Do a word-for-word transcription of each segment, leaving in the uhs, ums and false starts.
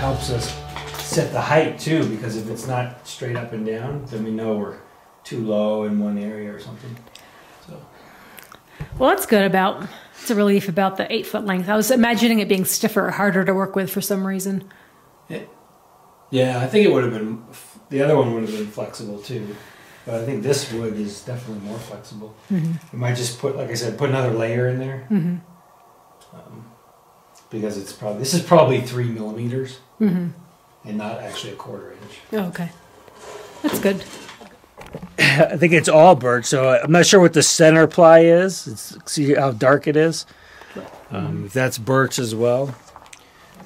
helps us set the height too, because if it's not straight up and down, then we know we're too low in one area or something. So. Well, that's good about, it's a relief about the eight foot length. I was imagining it being stiffer or harder to work with for some reason. It, yeah, I think it would have been, the other one would have been flexible too. But I think this wood is definitely more flexible. Mm-hmm. We might just put, like I said, put another layer in there. Mm-hmm. Um, because it's probably, this is probably three millimeters mm-hmm. and not actually a quarter inch. Oh, okay. That's good. I think it's all birch, so I'm not sure what the center ply is. It's, see how dark it is? Um, that's birch as well.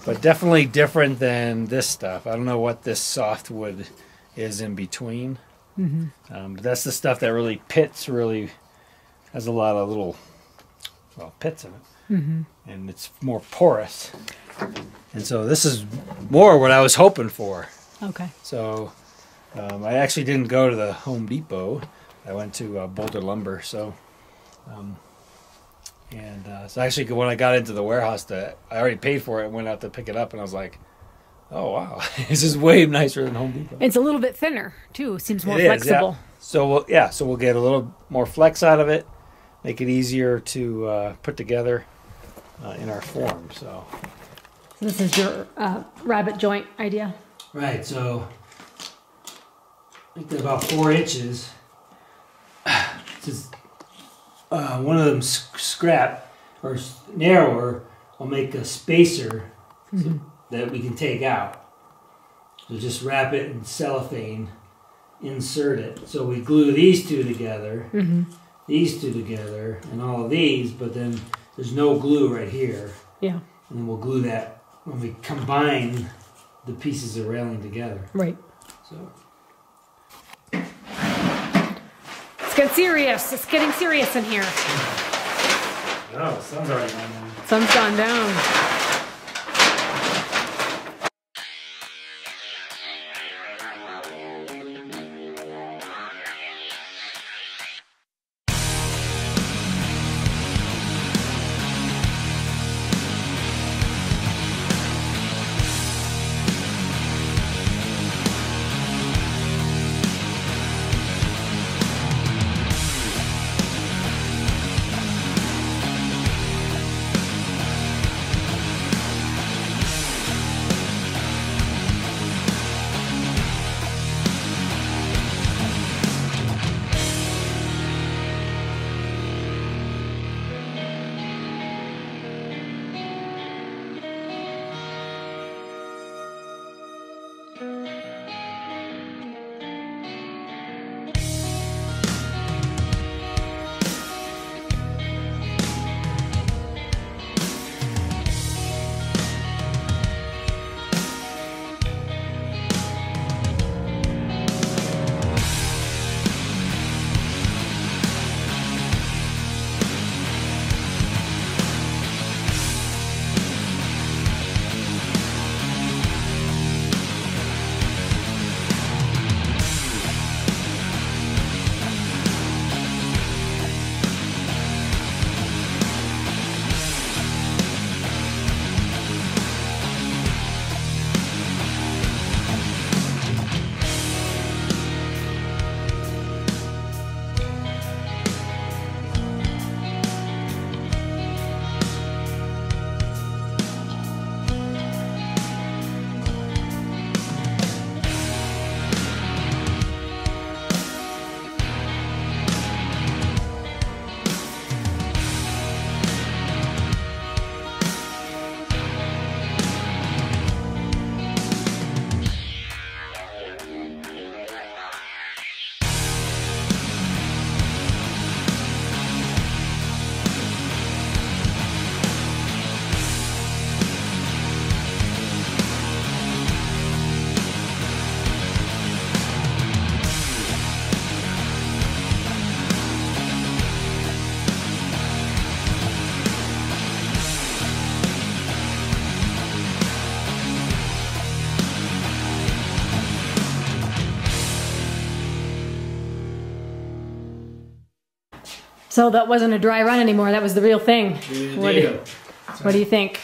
But definitely different than this stuff. I don't know what this softwood is in between. Mm-hmm. um, but that's the stuff that really pits, really has a lot of little, well, pits in it. Mm-hmm. And it's more porous. And so this is more what I was hoping for. Okay. So um, I actually didn't go to the Home Depot. I went to uh, Boulder Lumber. So, um, and uh, so actually when I got into the warehouse, that I already paid for it and went out to pick it up, and I was like, oh, wow. This is way nicer than Home Depot. It's a little bit thinner, too. It seems more it flexible. Is, yeah. So, we'll, yeah, so we'll get a little more flex out of it, make it easier to uh, put together uh, in our form. So, so this is your uh, rabbit joint idea? Right. So, I think they're about four inches. This is, uh, one of them scrap or narrower. I'll make a spacer. Mm-hmm. So, that we can take out. So just wrap it in cellophane, insert it. So we glue these two together, mm-hmm. these two together, and all of these, but then there's no glue right here. Yeah. And then we'll glue that when we combine the pieces of railing together. Right. So. It's getting serious. It's getting serious in here. Oh, sun's already gone down. Sun's gone down. So that wasn't a dry run anymore. That was the real thing. What do you, what do you think?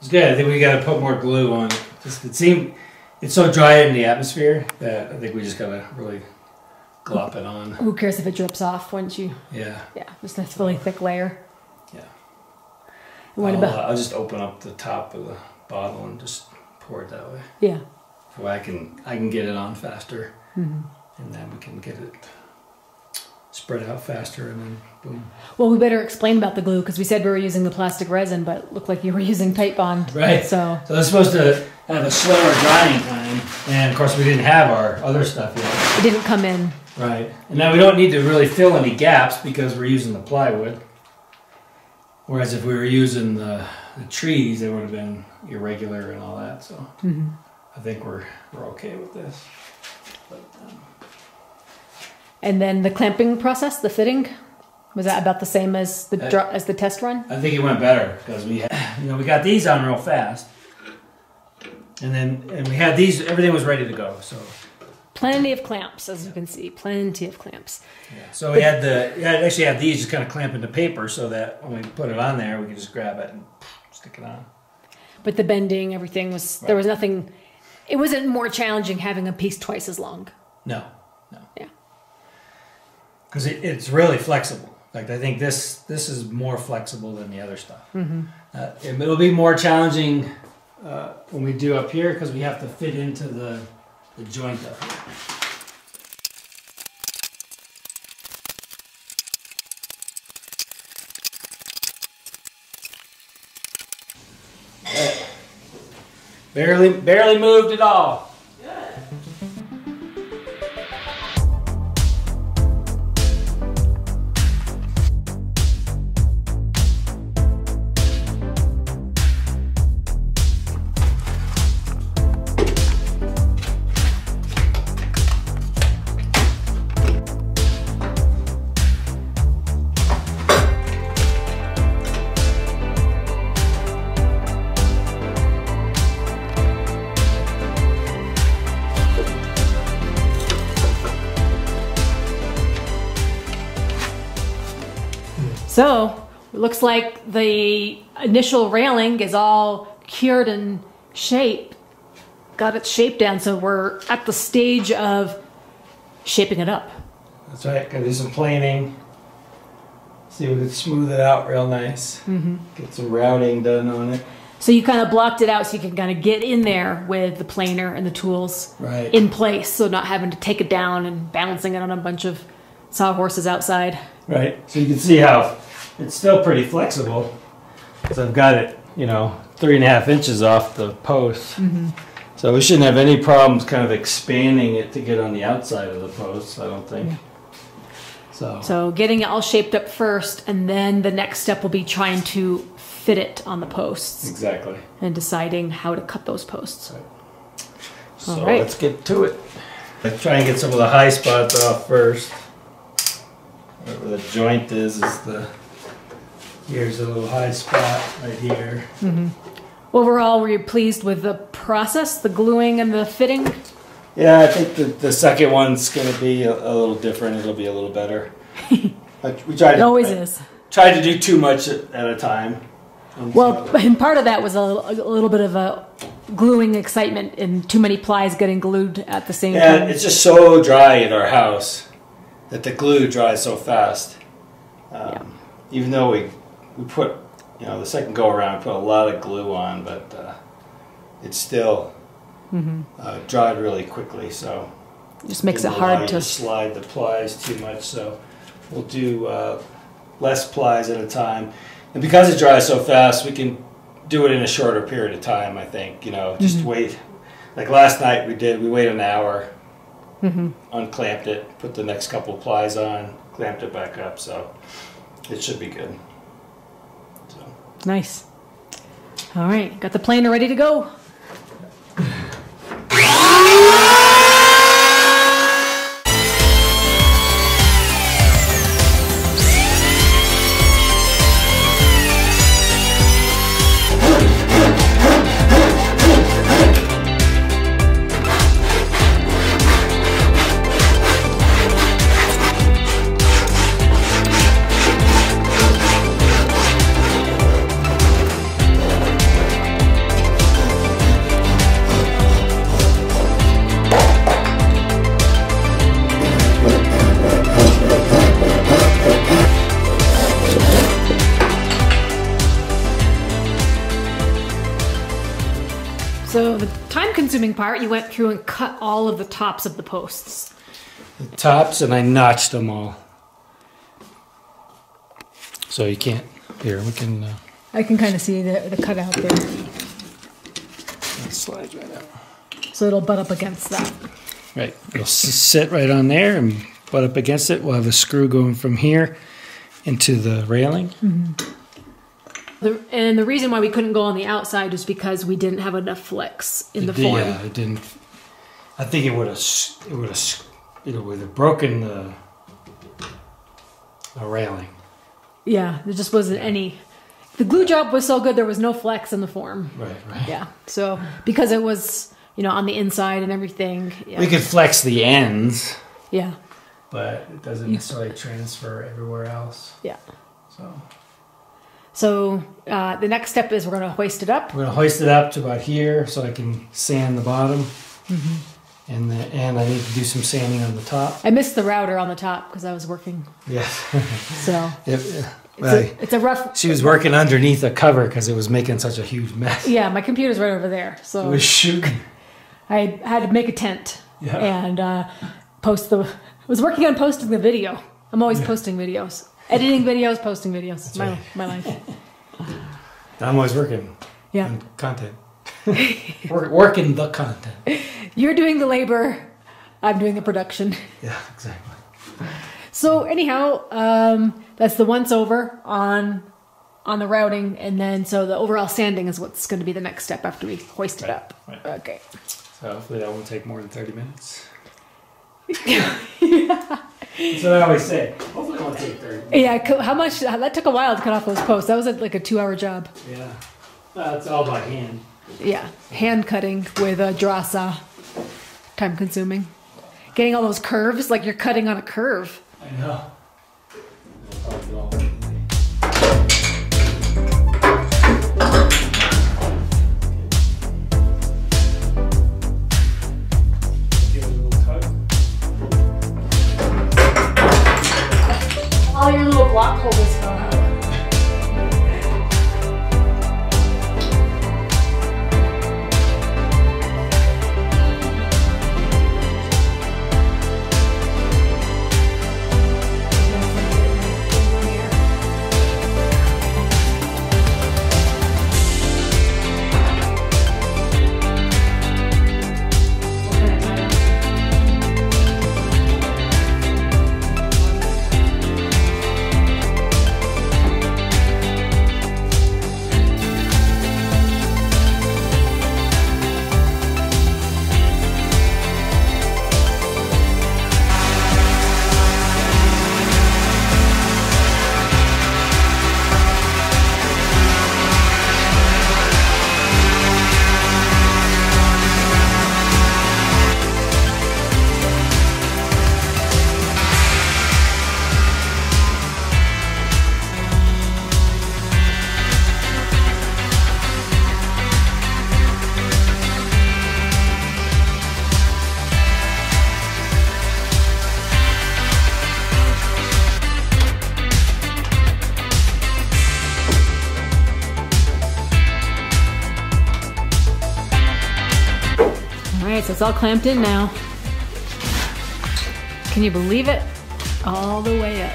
It's good. I think we got to put more glue on it. just it seemed it's so dry in the atmosphere that I think we just gotta really glop it on. Who cares if it drips off once you? Yeah. Yeah, just this really thick layer. Yeah. And what I'll, about? I'll just open up the top of the bottle and just pour it that way. Yeah. So I can I can get it on faster, mm-hmm. and then we can get it spread out faster, and then boom. Well, we better explain about the glue because we said we were using the plastic resin, but it looked like you were using Titebond. Right. So so that's supposed to have a slower drying time, and of course we didn't have our other stuff yet. It didn't come in. Right. And now we don't need to really fill any gaps because we're using the plywood. Whereas if we were using the, the trees, they would have been irregular and all that. So mm-hmm. I think we're we're okay with this. But, um, and then the clamping process, the fitting, was that about the same as the I, as the test run? I think it went better because we had, you know, we got these on real fast, and then and we had these. Everything was ready to go. So plenty of clamps, as yeah. you can see, plenty of clamps. Yeah. So but, we had the we had, actually had these just kind of clamp into paper so that when we put it on there, we could just grab it and stick it on. But the bending, everything was right. There was nothing. It wasn't more challenging having a piece twice as long. No. No. Yeah. Because it, it's really flexible. Like I think this this is more flexible than the other stuff. Mm-hmm. uh, it, it'll be more challenging uh, when we do up here because we have to fit into the, the joint up here. Right. Barely, barely moved at all. So it looks like the initial railing is all cured in shape, got its shape down. So we're at the stage of shaping it up. That's right. Gotta do some planing. See if we can smooth it out real nice. Mm-hmm. Get some routing done on it. So you kind of blocked it out so you can kind of get in there with the planer and the tools right. in place. So not having to take it down and balancing it on a bunch of sawhorses outside. Right. So you can see how it's still pretty flexible because I've got it, you know, three and a half inches off the post. Mm-hmm. So we shouldn't have any problems kind of expanding it to get on the outside of the post, I don't think. Yeah. So. so getting it all shaped up first, and then the next step will be trying to fit it on the posts. Exactly. And deciding how to cut those posts. Right. So all right. Let's get to it. Let's try and get some of the high spots off first. Where the joint is, is the, here's a little high spot right here. Mm-hmm. Overall, were you pleased with the process, the gluing and the fitting? Yeah, I think the, the second one's going to be a, a little different. It'll be a little better. I, we tried it to, always I, is. Tried to do too much at, at a time. I'm well, sorry. And part of that was a, a little bit of a gluing excitement and too many plies getting glued at the same yeah, time. Yeah, it's just so dry at our house. That the glue dries so fast, um, yeah. even though we we put, you know, the second go around put a lot of glue on, but uh, it's still mm-hmm. uh, dried really quickly. So just makes it hard to slide the plies too much. So we'll do uh, less plies at a time, and because it dries so fast, we can do it in a shorter period of time. I think you know, just mm-hmm. wait. Like last night we did, we waited an hour. Mm-hmm. Unclamped it, put the next couple of plies on, clamped it back up, so it should be good. So. Nice. All right, got the planer ready to go. So the time-consuming part, you went through and cut all of the tops of the posts. The tops, and I notched them all. So you can't, here, we can... Uh, I can kind of see the, the cutout there. That slides right out. So it'll butt up against that. Right, it'll sit right on there and butt up against it. We'll have a screw going from here into the railing. Mm-hmm. The, and the reason why we couldn't go on the outside is because we didn't have enough flex in it the did, form. Yeah, it didn't. I think it would have. It would have. It would have broken the, the railing. Yeah, there just wasn't any. The glue job was so good, there was no flex in the form. Right, right. Yeah. So because it was, you know, on the inside and everything. Yeah. We could flex the ends. Yeah. But it doesn't necessarily transfer everywhere else. Yeah. So. So uh, the next step is we're going to hoist it up. We're going to hoist it up to about here so I can sand the bottom. Mm-hmm. and, the, and I need to do some sanding on the top. I missed the router on the top because I was working. Yeah. So yep. It's, well, a, it's a rough... She was working underneath a cover because it was making such a huge mess. Yeah, my computer's right over there. So it was shooting. I had to make a tent. Yeah. And uh, post the... I was working on posting the video. I'm always yeah. posting videos. Editing videos, posting videos. That's my, right. my life. I'm always working yeah. on content. Work, working the content. You're doing the labor. I'm doing the production. Yeah, exactly. So anyhow, um, that's the once over on on the routing. And then so the overall sanding is what's going to be the next step after we hoist right, it up. Right. Okay. So hopefully that won't take more than thirty minutes. Yeah. That's what I always say. Hopefully it won't take thirty minutes. Yeah, how much? That took a while to cut off those posts. That was like a two-hour job. Yeah. That's all by hand. Yeah. Hand cutting with a draw saw. Time-consuming. Getting all those curves, like you're cutting on a curve. I know. All your little block holes gone out. It's all clamped in now. Can you believe it? All the way up.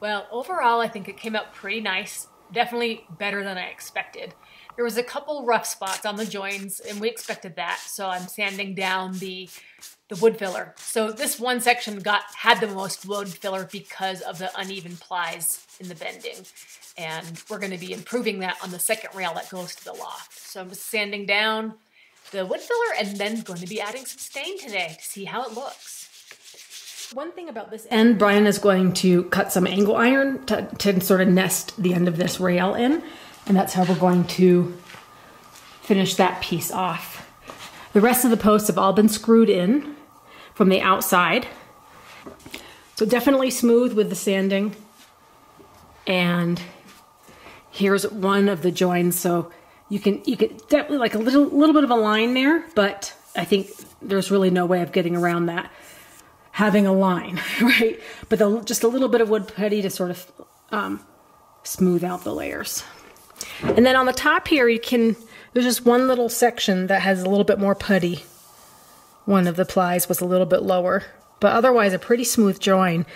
Well, overall, I think it came out pretty nice. definitely better than I expected. There was a couple rough spots on the joins and we expected that, so I'm sanding down the the wood filler. So this one section got had the most wood filler because of the uneven plies in the bending, and we're going to be improving that on the second rail that goes to the loft. So I'm just sanding down the wood filler and then going to be adding some stain today to see how it looks. One thing about this end, Brian is going to cut some angle iron to, to sort of nest the end of this rail in, and that's how we're going to finish that piece off. The rest of the posts have all been screwed in from the outside. So definitely smooth with the sanding. And here's one of the joins, so you can you can definitely like a little little bit of a line there, but I think there's really no way of getting around that. Having a line, right? But the, just a little bit of wood putty to sort of um, smooth out the layers. And then on the top here, you can, there's just one little section that has a little bit more putty. One of the plies was a little bit lower, but otherwise a pretty smooth join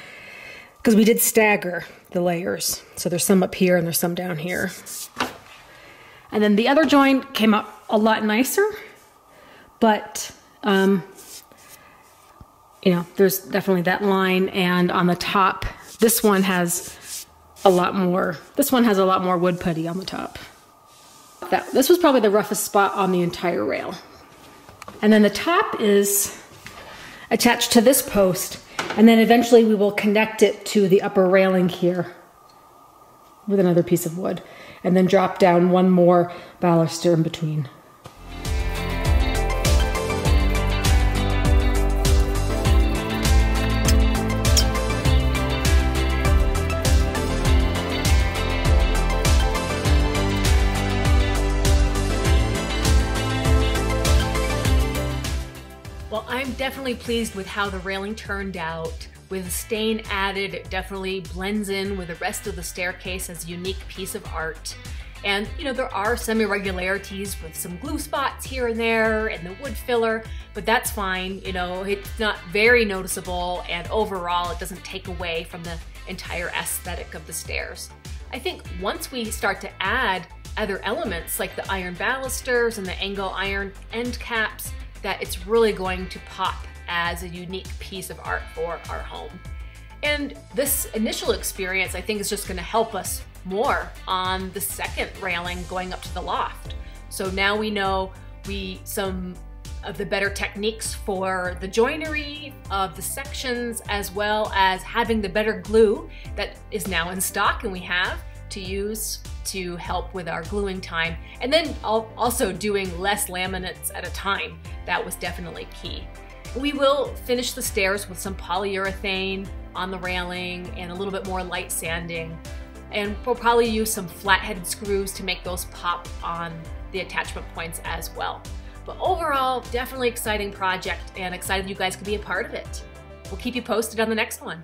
because we did stagger the layers. So there's some up here and there's some down here. And then the other join came out a lot nicer, but um, you know, there's definitely that line, and on the top, this one has a lot more, this one has a lot more wood putty on the top. That, this was probably the roughest spot on the entire rail. And then the top is attached to this post, and then eventually we will connect it to the upper railing here with another piece of wood, and then drop down one more baluster in between. I'm definitely pleased with how the railing turned out. With stain added, it definitely blends in with the rest of the staircase as a unique piece of art. And you know, there are some irregularities with some glue spots here and there and the wood filler, but that's fine. You know, it's not very noticeable, and overall it doesn't take away from the entire aesthetic of the stairs. I think once we start to add other elements like the iron balusters and the angle iron end caps, that it's really going to pop as a unique piece of art for our home. And this initial experience, I think, is just gonna help us more on the second railing going up to the loft. So now we know we some of the better techniques for the joinery of the sections, as well as having the better glue that is now in stock and we have to use to help with our gluing time, and then also doing less laminates at a time. That was definitely key. We will finish the stairs with some polyurethane on the railing and a little bit more light sanding, and we'll probably use some flat-headed screws to make those pop on the attachment points as well. But overall, definitely exciting project, and excited you guys could be a part of it. We'll keep you posted on the next one.